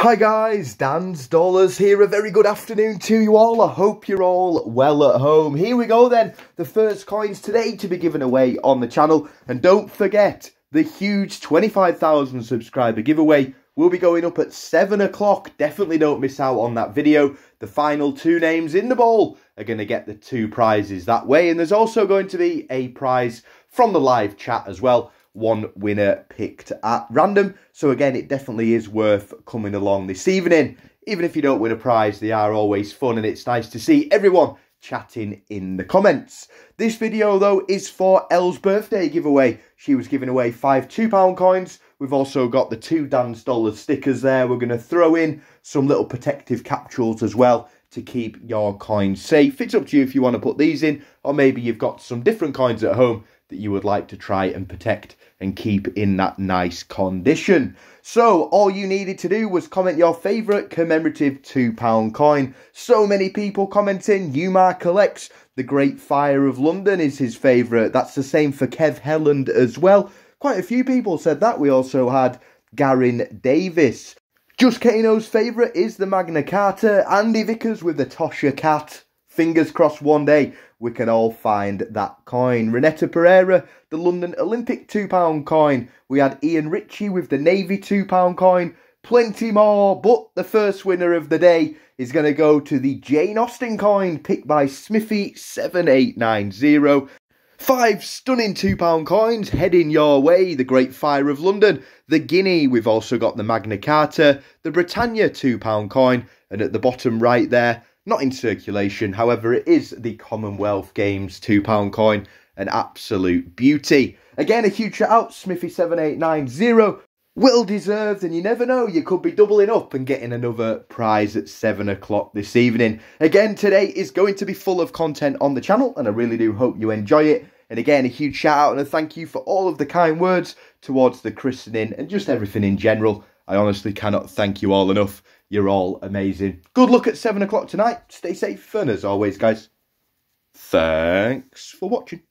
Hi guys, Dan's Dollars here. A very good afternoon to you all. I hope you're all well at home. Here we go then. The first coins today to be given away on the channel. And don't forget, the huge 25,000 subscriber giveaway will be going up at 7 o'clock. Definitely don't miss out on that video. The final two names in the bowl are going to get the two prizes that way. And there's also going to be a prize from the live chat as well. One winner picked at random. So again, it definitely is worth coming along this evening. Even if you don't win a prize, they are always fun and it's nice to see everyone chatting in the comments. This video though is for Elle's birthday giveaway. She was giving away five £2 coins. We've also got the two Dan's Dollars stickers there. We're going to throw in some little protective capsules as well to keep your coins safe. It's up to you if you want to put these in, or maybe you've got some different coins at home that you would like to try and protect and keep in that nice condition. So all you needed to do was comment your favourite commemorative £2 coin. So many people commenting. Umar collects the Great Fire of London is his favourite. That's the same for Kev Helland as well. Quite a few people said that. We also had Garen Davis. Just Kano's favourite is the Magna Carta. Andy Vickers with the Tosha Cat. Fingers crossed one day we can all find that coin. Renetta Pereira, the London Olympic £2 coin. We had Ian Ritchie with the Navy £2 coin. Plenty more, but the first winner of the day is going to go to the Jane Austen coin picked by smiffy7890. Five stunning £2 coins heading your way. The Great Fire of London, the Guinea. We've also got the Magna Carta, the Britannia £2 coin. And at the bottom right there, not in circulation, however, it is the Commonwealth Games £2 coin, an absolute beauty. Again, a huge shout out, smiffy7890. Well deserved, and you never know, you could be doubling up and getting another prize at 7 o'clock this evening. Again, today is going to be full of content on the channel, and I really do hope you enjoy it. And again, a huge shout out and a thank you for all of the kind words towards the christening and just everything in general. I honestly cannot thank you all enough. You're all amazing. Good luck at 7 o'clock tonight. Stay safe, and as always, guys, thanks for watching.